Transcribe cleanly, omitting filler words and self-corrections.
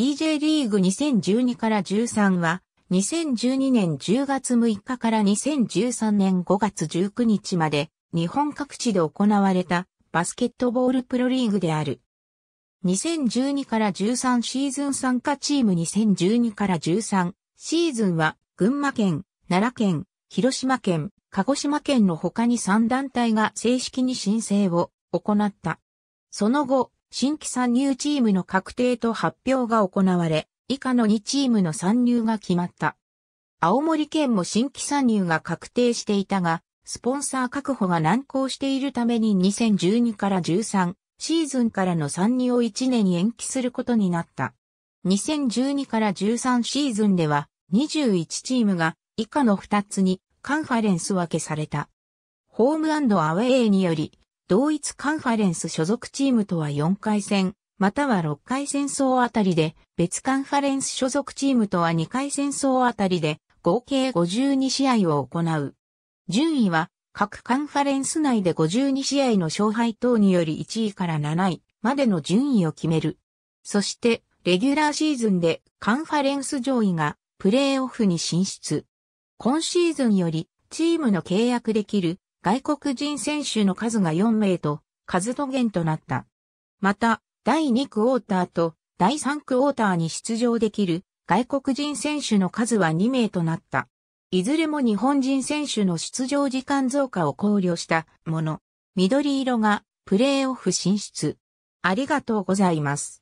BJ リーグ2012から13は、2012年10月6日から2013年5月19日まで、日本各地で行われたバスケットボールプロリーグである。2012から13シーズン参加チーム2012から13シーズンは、群馬県、奈良県、広島県、鹿児島県の他に3団体が正式に申請を行った。その後、新規参入チームの確定と発表が行われ、以下の2チームの参入が決まった。青森県も新規参入が確定していたが、スポンサー確保が難航しているために2012から13シーズンからの参入を1年延期することになった。2012から13シーズンでは21チームが以下の2つにカンファレンス分けされた。ホーム&アウェーにより、同一カンファレンス所属チームとは4回戦、または6回戦争あたりで、別カンファレンス所属チームとは2回戦争あたりで、合計52試合を行う。順位は、各カンファレンス内で52試合の勝敗等により1位から7位までの順位を決める。そして、レギュラーシーズンでカンファレンス上位がプレーオフに進出。今シーズンより、チームの契約できる、外国人選手の数が4名と数と減となった。また、第2クォーターと第3クォーターに出場できる外国人選手の数は2名となった。いずれも日本人選手の出場時間増加を考慮したもの。緑色がプレーオフ進出。ありがとうございます。